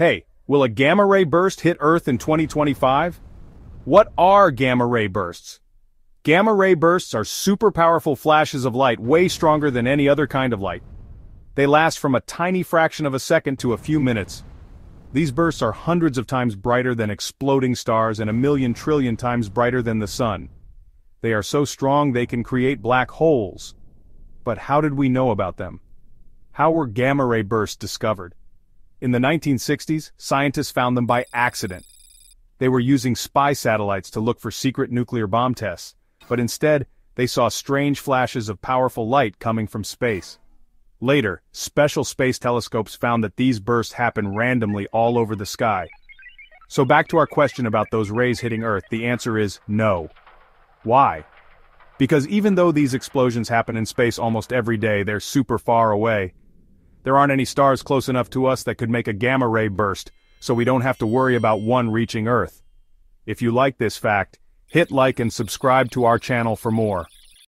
Hey, will a gamma-ray burst hit Earth in 2025? What are gamma-ray bursts? Gamma-ray bursts are super powerful flashes of light way stronger than any other kind of light. They last from a tiny fraction of a second to a few minutes. These bursts are hundreds of times brighter than exploding stars and a million trillion times brighter than the sun. They are so strong they can create black holes. But how did we know about them? How were gamma-ray bursts discovered? In the 1960s, scientists found them by accident. They were using spy satellites to look for secret nuclear bomb tests, but instead, they saw strange flashes of powerful light coming from space. Later, special space telescopes found that these bursts happen randomly all over the sky. So back to our question about those rays hitting Earth, the answer is no. Why? Because even though these explosions happen in space almost every day, they're super far away. There aren't any stars close enough to us that could make a gamma-ray burst, so we don't have to worry about one reaching Earth. If you like this fact, hit like and subscribe to our channel for more.